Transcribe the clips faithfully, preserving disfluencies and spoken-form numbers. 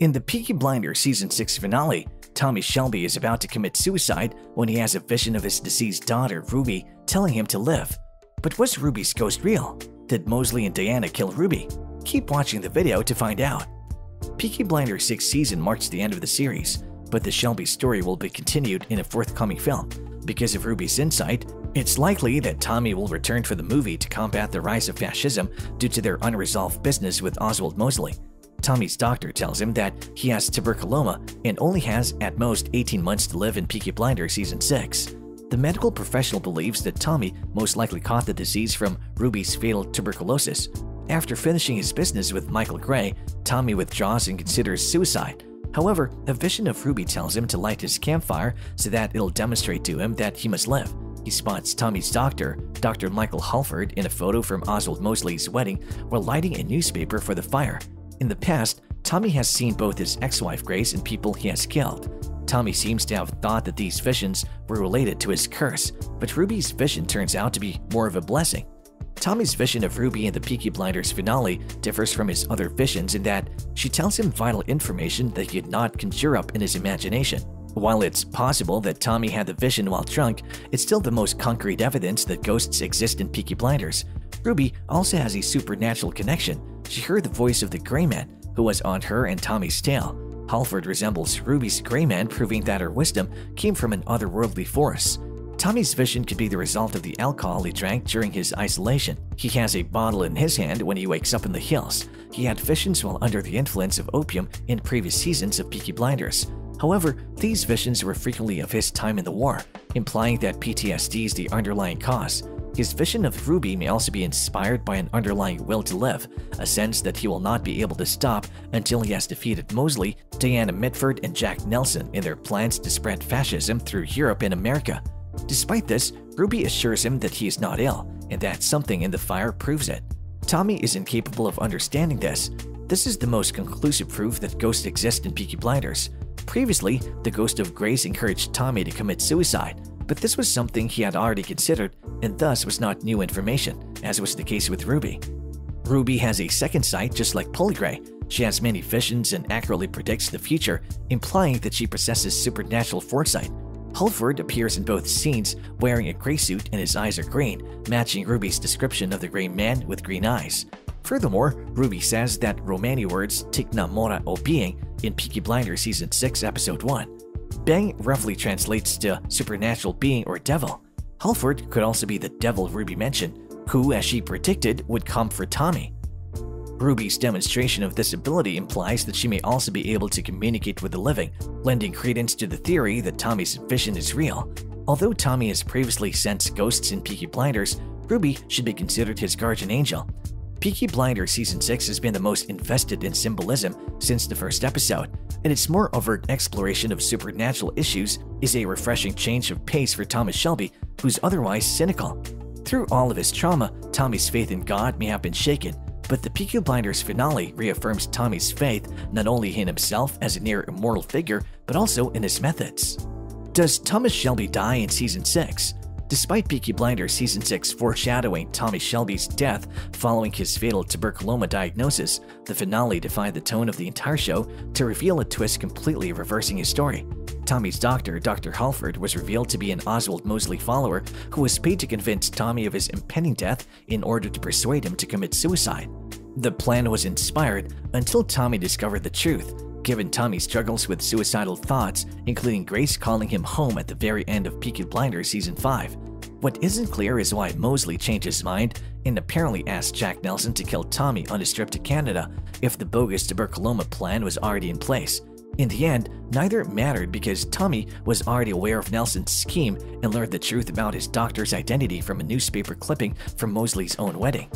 In the Peaky Blinders Season six finale, Tommy Shelby is about to commit suicide when he has a vision of his deceased daughter, Ruby, telling him to live. But was Ruby's ghost real? Did Mosley and Diana kill Ruby? Keep watching the video to find out. Peaky Blinders sixth season marks the end of the series, but the Shelby story will be continued in a forthcoming film. Because of Ruby's insight, it's likely that Tommy will return for the movie to combat the rise of fascism due to their unresolved business with Oswald Mosley. Tommy's doctor tells him that he has tuberculosis and only has at most eighteen months to live in Peaky Blinders Season six. The medical professional believes that Tommy most likely caught the disease from Ruby's fatal tuberculosis. After finishing his business with Michael Gray, Tommy withdraws and considers suicide. However, a vision of Ruby tells him to light his campfire so that it'll demonstrate to him that he must live. He spots Tommy's doctor, Doctor Michael Halford, in a photo from Oswald Mosley's wedding while lighting a newspaper for the fire. In the past, Tommy has seen both his ex-wife Grace and people he has killed. Tommy seems to have thought that these visions were related to his curse, but Ruby's vision turns out to be more of a blessing. Tommy's vision of Ruby in the Peaky Blinders finale differs from his other visions in that she tells him vital information that he did not conjure up in his imagination. While it's possible that Tommy had the vision while drunk, it's still the most concrete evidence that ghosts exist in Peaky Blinders. Ruby also has a supernatural connection. She heard the voice of the Gray Man, who was on her and Tommy's tale. Halford resembles Ruby's Gray Man, proving that her wisdom came from an otherworldly force. Tommy's vision could be the result of the alcohol he drank during his isolation. He has a bottle in his hand when he wakes up in the hills. He had visions while under the influence of opium in previous seasons of Peaky Blinders. However, these visions were frequently of his time in the war, implying that P T S D is the underlying cause. His vision of Ruby may also be inspired by an underlying will to live, a sense that he will not be able to stop until he has defeated Mosley, Diana Mitford, and Jack Nelson in their plans to spread fascism through Europe and America. Despite this, Ruby assures him that he is not ill, and that something in the fire proves it. Tommy is incapable of understanding this. This is the most conclusive proof that ghosts exist in Peaky Blinders. Previously, the ghost of Grace encouraged Tommy to commit suicide, but this was something he had already considered and thus was not new information, as was the case with Ruby. Ruby has a second sight just like Polly Gray. She has many visions and accurately predicts the future, implying that she possesses supernatural foresight. Halford appears in both scenes wearing a gray suit and his eyes are green, matching Ruby's description of the Gray Man with green eyes. Furthermore, Ruby says that Romani words "tikna mora o being" in Peaky Blinders Season six Episode one. Beng roughly translates to supernatural being or devil. Halford could also be the devil Ruby mentioned, who, as she predicted, would come for Tommy. Ruby's demonstration of this ability implies that she may also be able to communicate with the living, lending credence to the theory that Tommy's vision is real. Although Tommy has previously sensed ghosts in Peaky Blinders, Ruby should be considered his guardian angel. Peaky Blinders Season six has been the most invested in symbolism since the first episode, and its more overt exploration of supernatural issues is a refreshing change of pace for Tommy Shelby, who's otherwise cynical. Through all of his trauma, Tommy's faith in God may have been shaken, but the Peaky Blinders finale reaffirms Tommy's faith not only in himself as a near-immortal figure, but also in his methods. Does Thomas Shelby die in Season six? Despite Peaky Blinders Season six foreshadowing Tommy Shelby's death following his fatal tuberculosis diagnosis, the finale defied the tone of the entire show to reveal a twist completely reversing his story. Tommy's doctor, Doctor Halford, was revealed to be an Oswald Mosley follower who was paid to convince Tommy of his impending death in order to persuade him to commit suicide. The plan was inspired until Tommy discovered the truth. Given Tommy's struggles with suicidal thoughts, including Grace calling him home at the very end of Peaky Blinders Season five. What isn't clear is why Mosley changed his mind and apparently asked Jack Nelson to kill Tommy on his trip to Canada if the bogus tuberculosis plan was already in place. In the end, neither mattered because Tommy was already aware of Nelson's scheme and learned the truth about his doctor's identity from a newspaper clipping from Mosley's own wedding.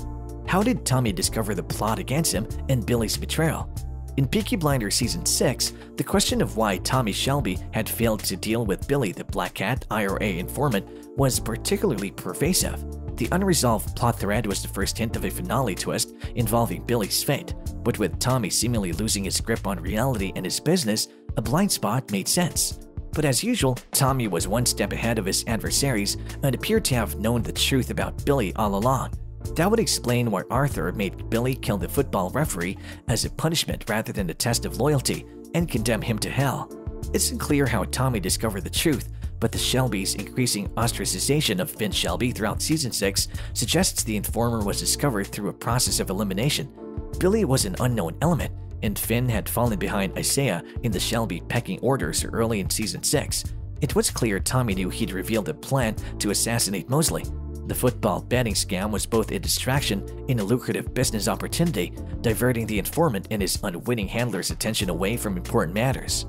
How did Tommy discover the plot against him and Billy's betrayal? In Peaky Blinders Season six, the question of why Tommy Shelby had failed to deal with Billy the Black Hat I R A informant was particularly pervasive. The unresolved plot thread was the first hint of a finale twist involving Billy's fate, but with Tommy seemingly losing his grip on reality and his business, a blind spot made sense. But as usual, Tommy was one step ahead of his adversaries and appeared to have known the truth about Billy all along. That would explain why Arthur made Billy kill the football referee as a punishment rather than a test of loyalty and condemn him to hell. It's unclear how Tommy discovered the truth, but the Shelbys' increasing ostracization of Finn Shelby throughout Season six suggests the informer was discovered through a process of elimination. Billy was an unknown element, and Finn had fallen behind Isaiah in the Shelby pecking orders early in Season six. It was clear Tommy knew he'd revealed a plan to assassinate Mosley. The football betting scam was both a distraction and a lucrative business opportunity, diverting the informant and his unwitting handler's attention away from important matters.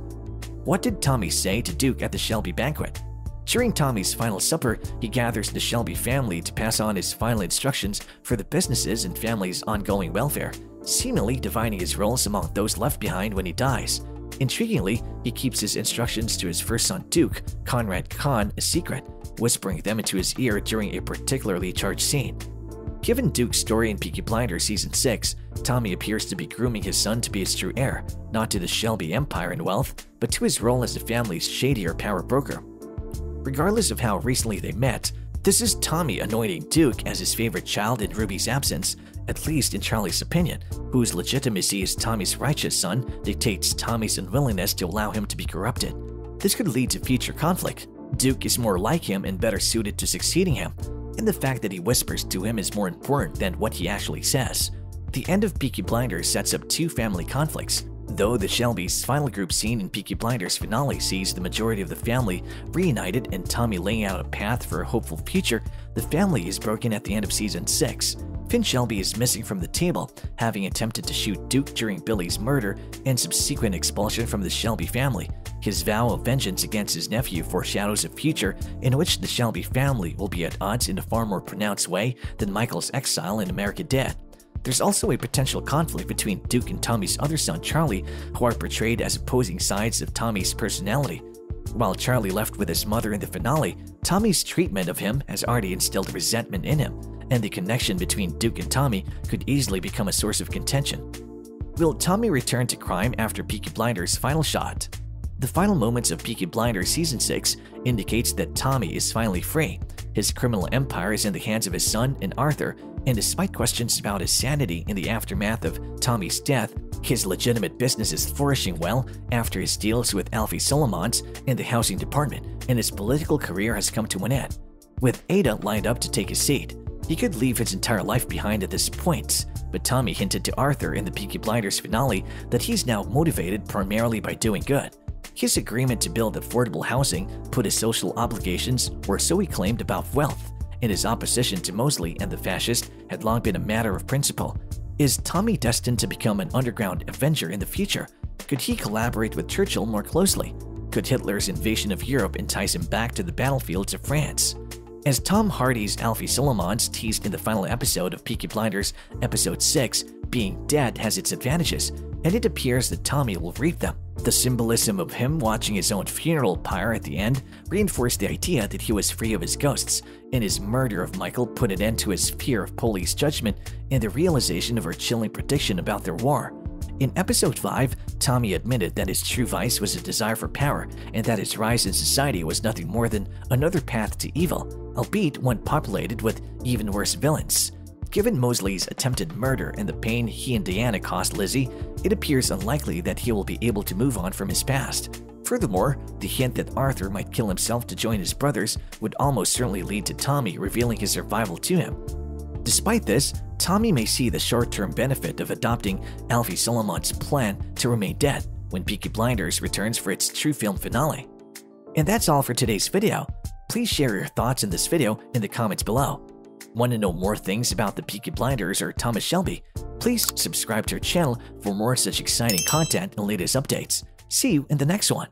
What did Tommy say to Duke at the Shelby banquet? During Tommy's final supper, he gathers the Shelby family to pass on his final instructions for the businesses and family's ongoing welfare, seemingly dividing his roles among those left behind when he dies. Intriguingly, he keeps his instructions to his first son Duke, Conrad Kahn, a secret, whispering them into his ear during a particularly charged scene. Given Duke's story in Peaky Blinders Season six, Tommy appears to be grooming his son to be his true heir, not to the Shelby empire and wealth, but to his role as the family's shadier power broker. Regardless of how recently they met, this is Tommy anointing Duke as his favorite child in Ruby's absence, at least in Charlie's opinion, whose legitimacy as Tommy's righteous son dictates Tommy's unwillingness to allow him to be corrupted. This could lead to future conflict. Duke is more like him and better suited to succeeding him, and the fact that he whispers to him is more important than what he actually says. The end of Peaky Blinders sets up two family conflicts, though the Shelby's final group scene in Peaky Blinders finale sees the majority of the family reunited and Tommy laying out a path for a hopeful future. The family is broken at the end of Season six. Finn Shelby is missing from the table, having attempted to shoot Duke during Billy's murder and subsequent expulsion from the Shelby family. His vow of vengeance against his nephew foreshadows a future in which the Shelby family will be at odds in a far more pronounced way than Michael's exile in America did. There's also a potential conflict between Duke and Tommy's other son Charlie, who are portrayed as opposing sides of Tommy's personality. While Charlie left with his mother in the finale, Tommy's treatment of him has already instilled resentment in him, and the connection between Duke and Tommy could easily become a source of contention. Will Tommy return to crime after Peaky Blinders' final shot? The final moments of Peaky Blinders Season six indicates that Tommy is finally free. His criminal empire is in the hands of his son and Arthur, and despite questions about his sanity in the aftermath of Tommy's death, his legitimate business is flourishing well after his deals with Alfie Solomons and the housing department, and his political career has come to an end. With Ada lined up to take his seat, he could leave his entire life behind at this point, but Tommy hinted to Arthur in the Peaky Blinders finale that he's now motivated primarily by doing good. His agreement to build affordable housing put his social obligations, or so he claimed, above wealth, and his opposition to Mosley and the fascists had long been a matter of principle. Is Tommy destined to become an underground Avenger in the future? Could he collaborate with Churchill more closely? Could Hitler's invasion of Europe entice him back to the battlefields of France? As Tom Hardy's Alfie Solomons teased in the final episode of Peaky Blinders Episode six, being dead has its advantages, and it appears that Tommy will reap them. The symbolism of him watching his own funeral pyre at the end reinforced the idea that he was free of his ghosts, and his murder of Michael put an end to his fear of Polly's judgment and the realization of her chilling prediction about their war. In Episode five, Tommy admitted that his true vice was a desire for power, and that his rise in society was nothing more than another path to evil, albeit one populated with even worse villains. Given Mosley's attempted murder and the pain he and Diana caused Lizzie, it appears unlikely that he will be able to move on from his past. Furthermore, the hint that Arthur might kill himself to join his brothers would almost certainly lead to Tommy revealing his survival to him. Despite this, Tommy may see the short-term benefit of adopting Alfie Solomon's plan to remain dead when Peaky Blinders returns for its true film finale. And that's all for today's video. Please share your thoughts in this video in the comments below. Want to know more things about the Peaky Blinders or Thomas Shelby? Please subscribe to our channel for more such exciting content and latest updates. See you in the next one!